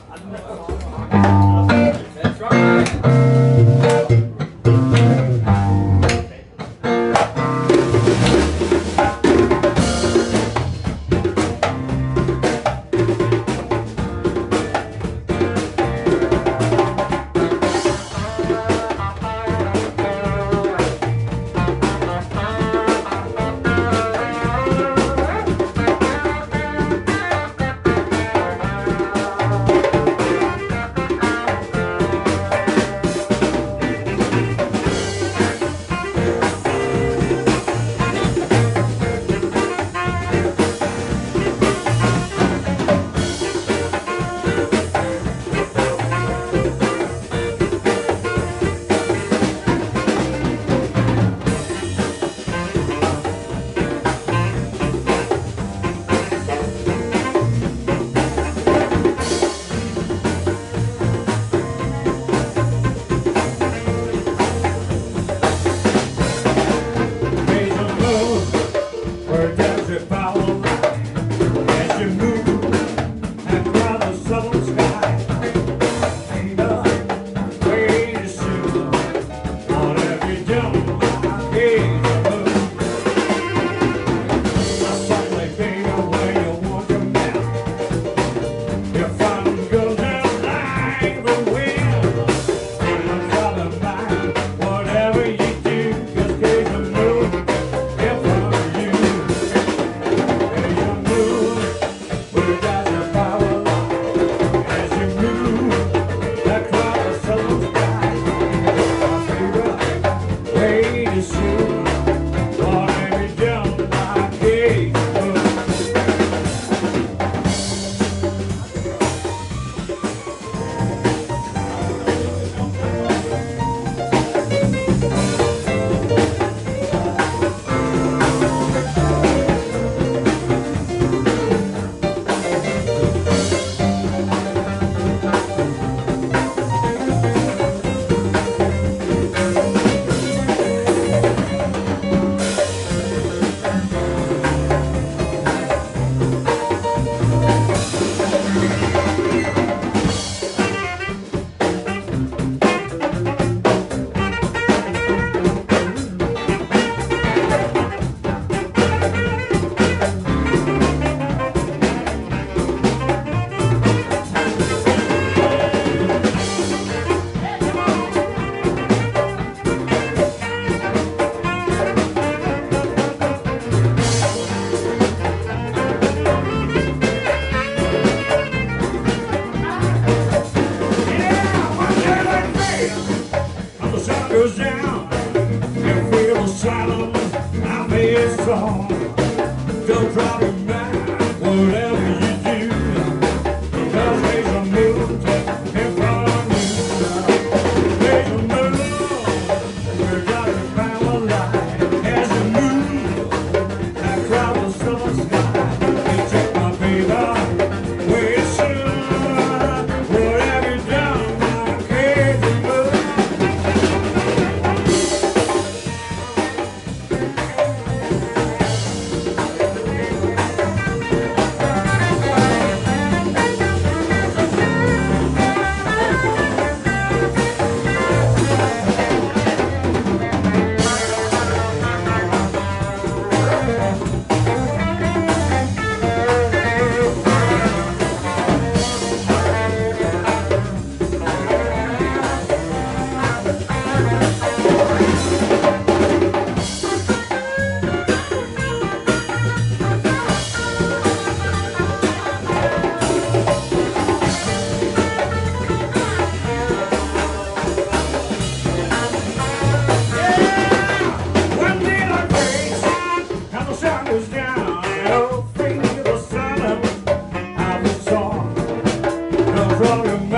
That's right. Down, I feel the sun, I was torn, no problem.